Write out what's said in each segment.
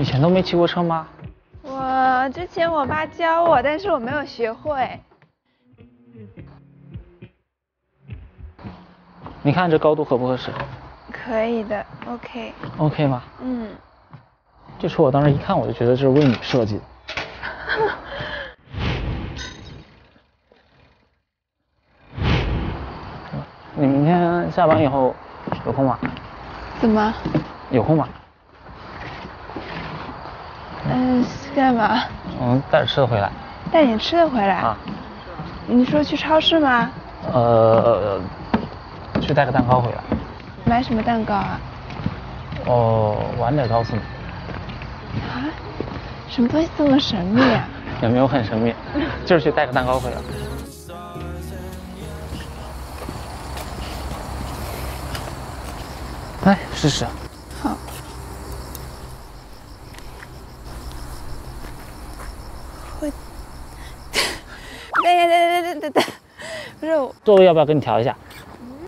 你以前都没骑过车吗？我之前我爸教我，但是我没有学会。你看这高度合不合适？可以的 ，OK。OK 吗？嗯。这车我当时一看我就觉得这是为你设计的。你明天下班以后有空吗？怎么？有空吗？干嘛？嗯，带着吃的回来。带点吃的回来啊？你说去超市吗？去带个蛋糕回来。买什么蛋糕啊？哦，晚点告诉你。啊？什么东西这么神秘啊？也没有很神秘，就是去带个蛋糕回来。来试试。好。会。对，不是我。座位要不要给你调一下？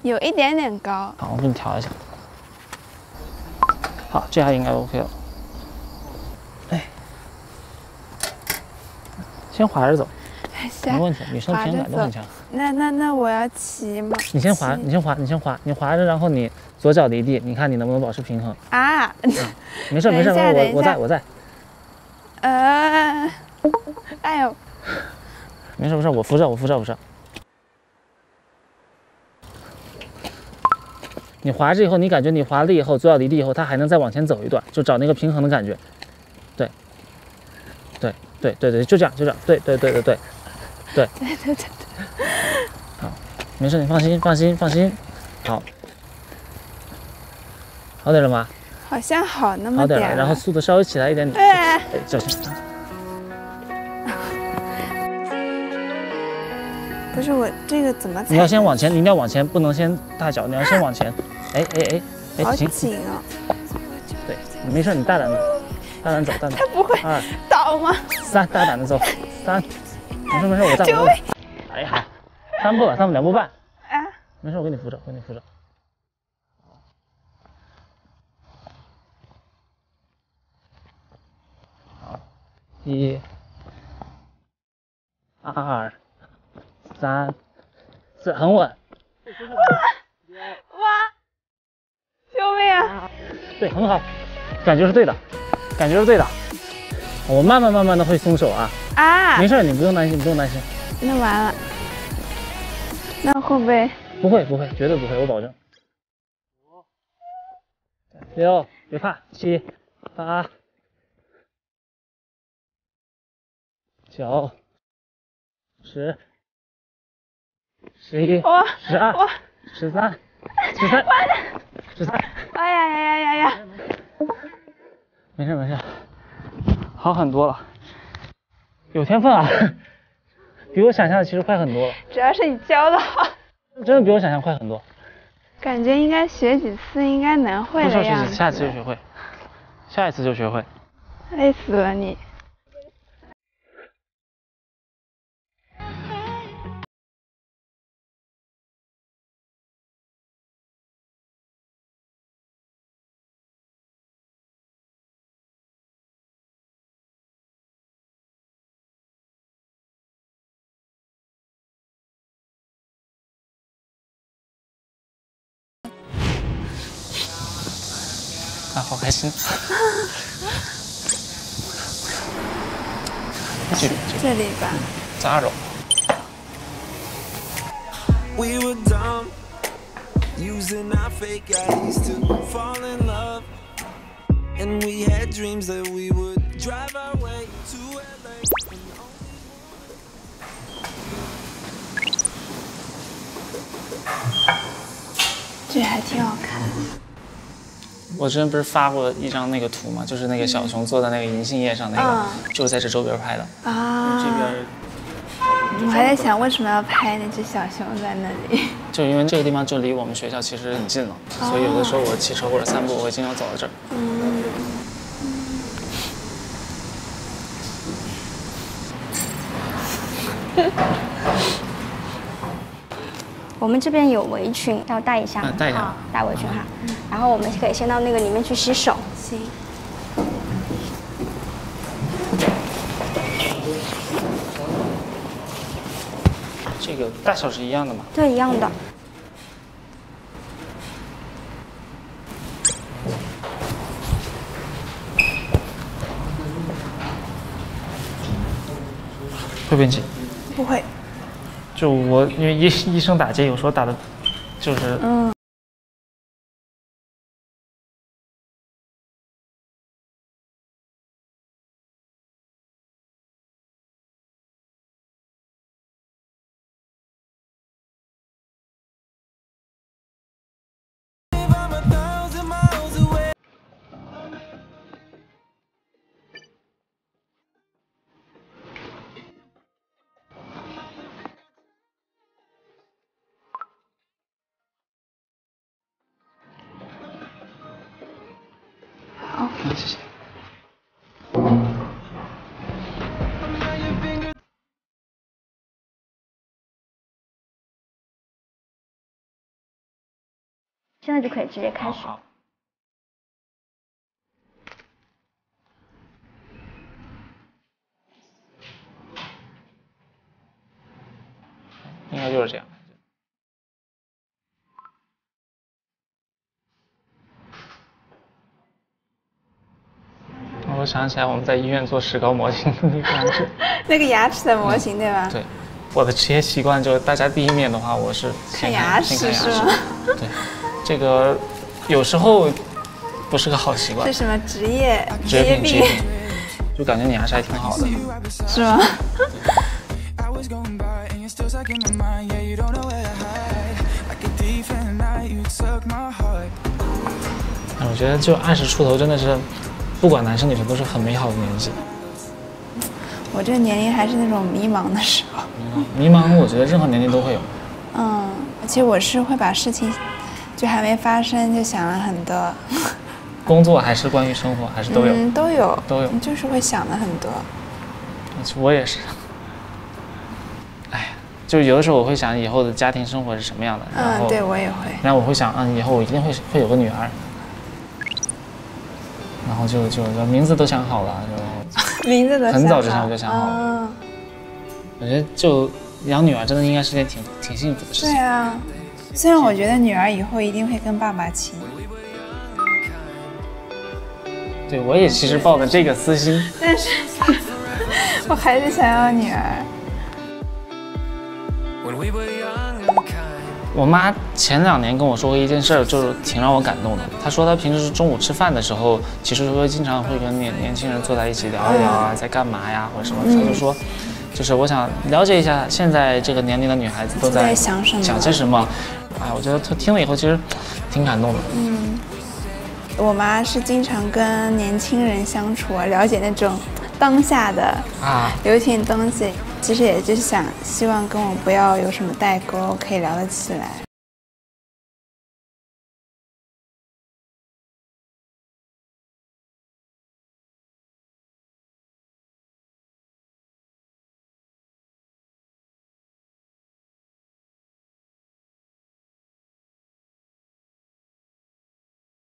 有一点点高。好，我给你调一下。好，这样应该 OK 了。哎，先滑着走。没问题，女生平衡感都很强。那我要骑吗？你先滑，你滑着，然后你左脚离地，你看你能不能保持平衡啊？没事没事，我在。哎呦，没事，我扶着。你滑着以后，你感觉你滑了以后，左脚离地以后，它还能再往前走一段，就找那个平衡的感觉。对，就这样，对。对，好，没事，你放心，好，好点了吗？好像好那么点了，然后速度稍微起来一点点，哎，小心。不是我这个怎么？你要先往前，你一定要往前，不能先大脚，你要先往前。哎，好紧啊！对，没事，你大胆的，大胆走。他不会倒吗？三，大胆的走，三。没事，我站不住。哎呀，3步，2.5步半。啊，没事，我给你扶着，好，1、2、3、4，很稳。哇！救命啊！对，很好，感觉是对的。我慢慢的会松手啊。没事，你不用担心。那完了，那会不会？不会，绝对不会，我保证。5、6，别怕，7、8、9、10、11、12、13。哎呀！没事，好很多了。有天分啊，比我想象的其实快很多了。主要是你教的好，真的比我想象快很多。感觉应该学几次应该能会的样子。下一次就学会。累死了你。好开心！这里吧，扎着。这还挺好看的。我之前不是发过一张那个图嘛，就是那个小熊坐在那个银杏叶上，那个就是在这周边拍的啊。这边我还在想为什么要拍那只小熊在那里，就因为这个地方就离我们学校其实很近了，所以有的时候我骑车或者散步，我会经常走到这儿。我们这边有围裙，要带一下，带围裙哈。然后我们可以先到那个里面去洗手。行。这个大小是一样的吗？对，一样的。会变形？不会。就我因为医生打结，有时候打的，就是嗯。 谢谢。现在就可以直接开始。好。应该就是这样。 我想起来，我们在医院做石膏模型的那个样子，那个牙齿的模型对吧？对，我的职业习惯就是大家第一面的话，我是看牙齿是吗？对，这个有时候不是个好习惯。是什么职业？职业病，就感觉你牙齿还挺好的，是吗？我觉得就20出头真的是。 不管男生女生都是很美好的年纪。我这个年龄还是那种迷茫的时候。迷茫，我觉得任何年龄都会有。嗯，其实我是会把事情就还没发生就想了很多。工作还是关于生活还是都有。嗯，都有。就是会想了很多。我也是。哎，就有的时候我会想以后的家庭生活是什么样的。嗯，对我也会。然后我会想，嗯，以后我一定会有个女儿。 然后就名字都想好了，就名字很早之前我就想好了。我觉得就养女儿真的应该是件挺幸福的事情。对啊，虽然我觉得女儿以后一定会跟爸爸亲。对，我也其实抱着这个私心，但是我还是想要女儿。我妈前2年跟我说过一件事儿，就是挺让我感动的。她说她平时中午吃饭的时候，其实会经常会跟年轻人坐在一起聊一聊啊，在干嘛呀或者什么。她就说，就是我想了解一下现在这个年龄的女孩子都在想什么，想些什么。哎，我觉得她听了以后其实挺感动的。嗯，我妈是经常跟年轻人相处，了解那种当下的啊流行东西。啊 其实也就是想，希望跟我不要有什么代沟，可以聊得起来。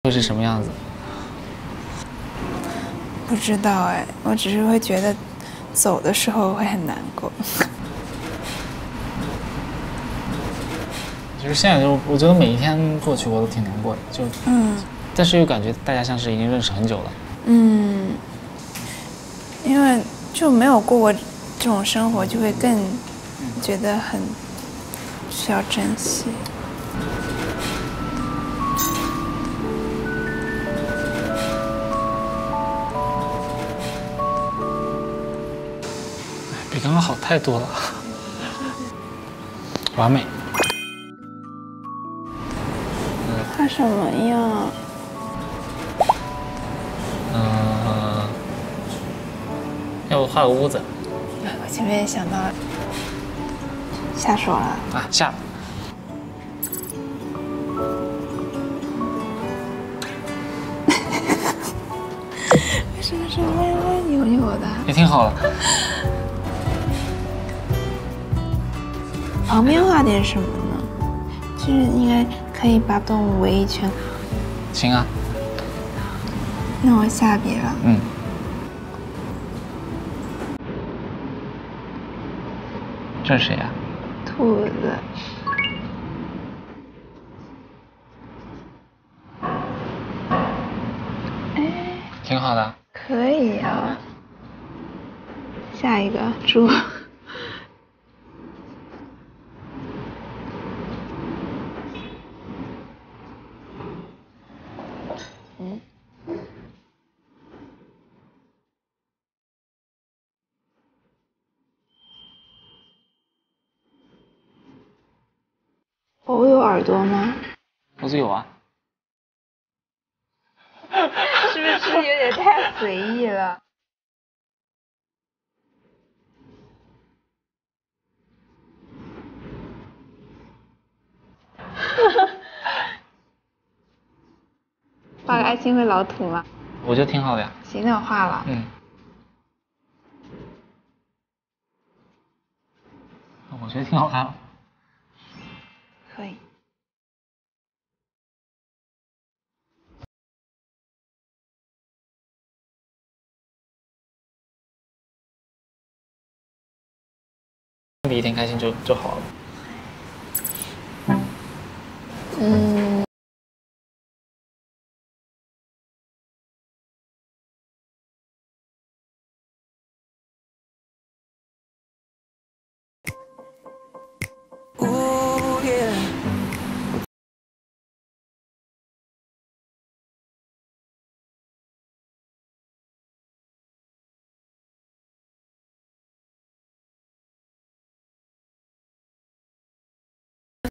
会是什么样子？不知道哎，我只是会觉得。 走的时候会很难过。就是现在，就我觉得每一天过去我都挺难过的，就嗯，但是又感觉大家像是已经认识很久了。嗯，因为就没有过我这种生活，就会更觉得很需要珍惜。 刚刚好太多了，完美。画什么呀？嗯，要不画个屋子？我前面也想到了，下手了啊，下了。为什么是歪歪扭扭的？也挺好的。 旁边画点什么呢？就是应该可以把动物围一圈。行啊。那我下笔了。嗯。这是谁呀？兔子。 挺好的，可以啊。下一个猪，嗯，猴有耳朵吗？猴子有啊。 是不是有点太随意了？画个爱心会老土吗？我觉得挺好的呀。行，那我画了。嗯。我觉得挺好看的。可以。 比一天开心就好了。嗯。